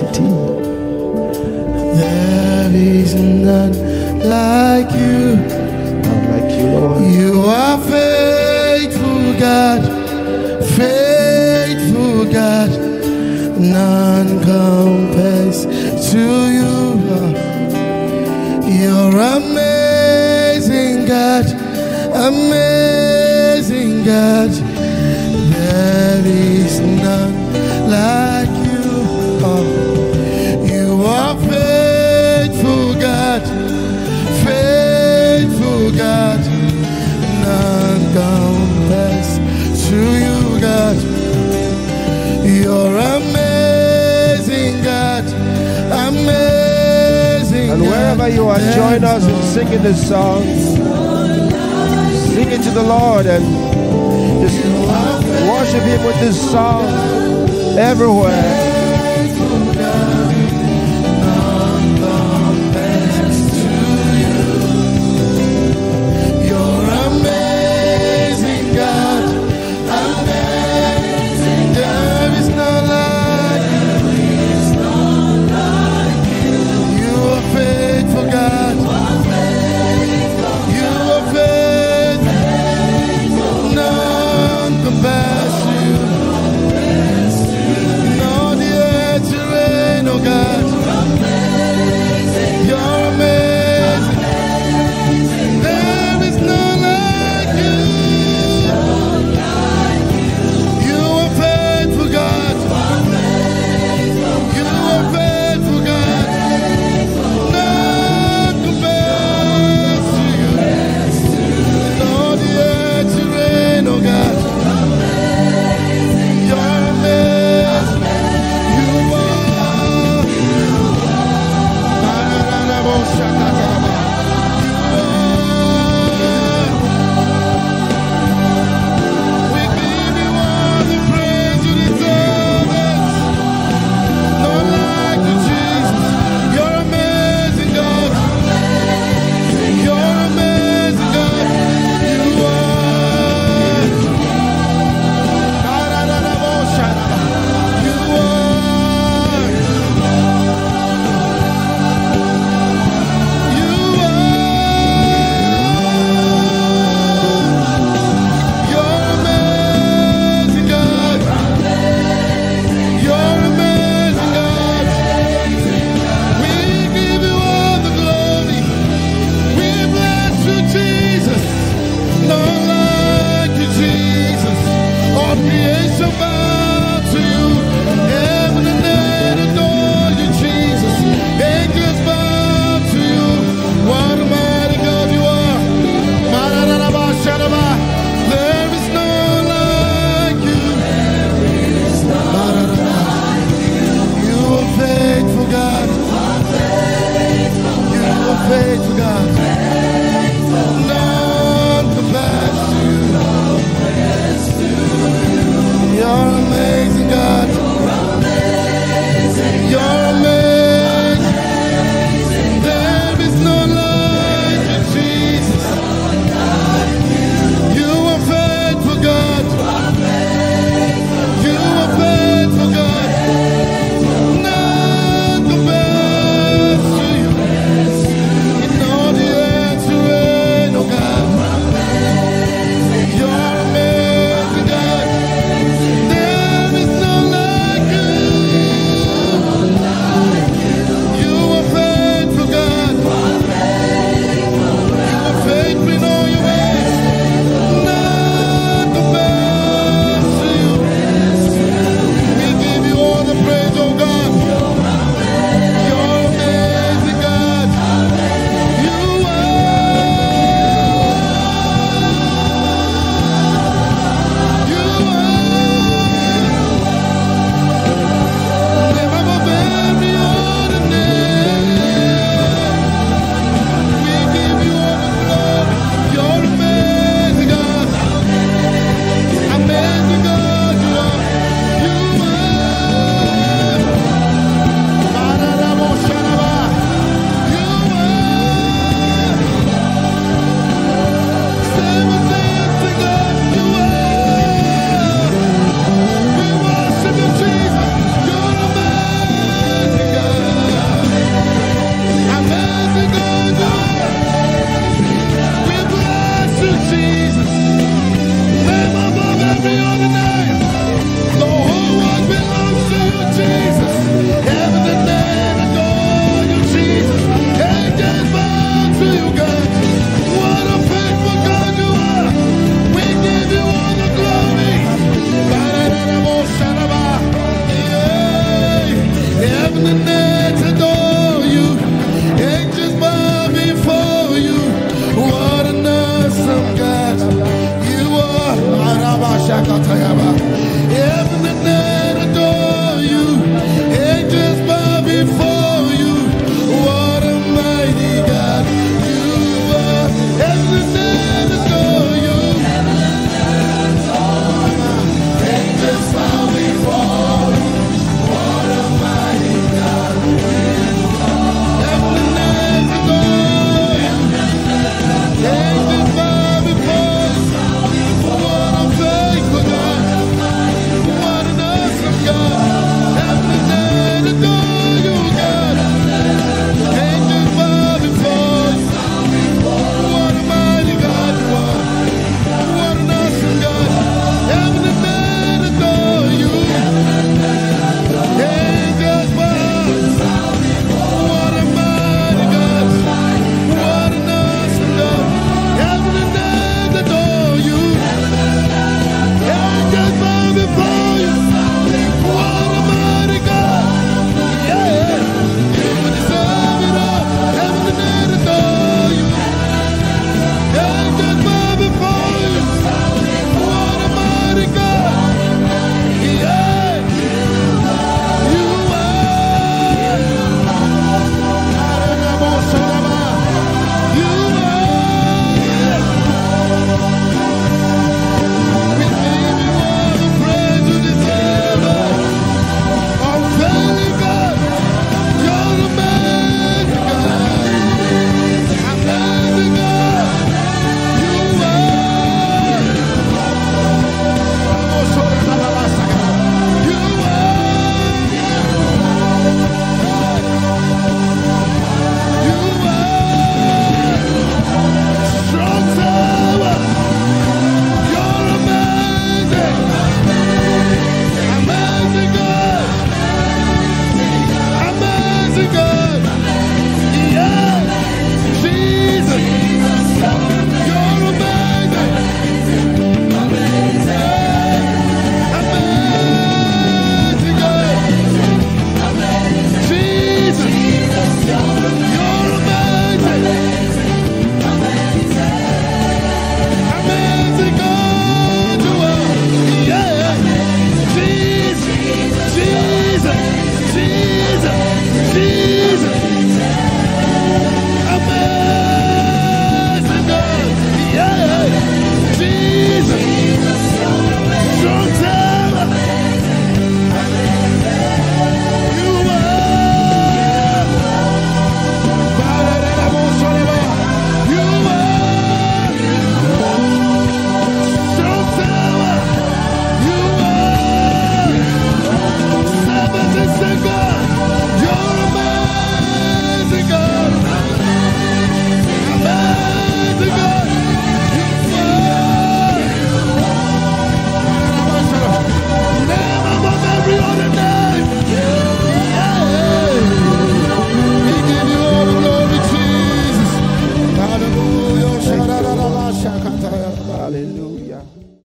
capacity. There is none like you. None like you, Lord. You are faithful, God. Faithful, God. None compares to you, Lord. You're amazing, God. Amazing, God. There is none like you, oh. You are faithful, God. Faithful, God. None compares to you, God. You're amazing, God. Amazing, and wherever God, you are, join us in singing this song. Sing it to the Lord and just worship Him with this song. Everywhere. Hallelujah.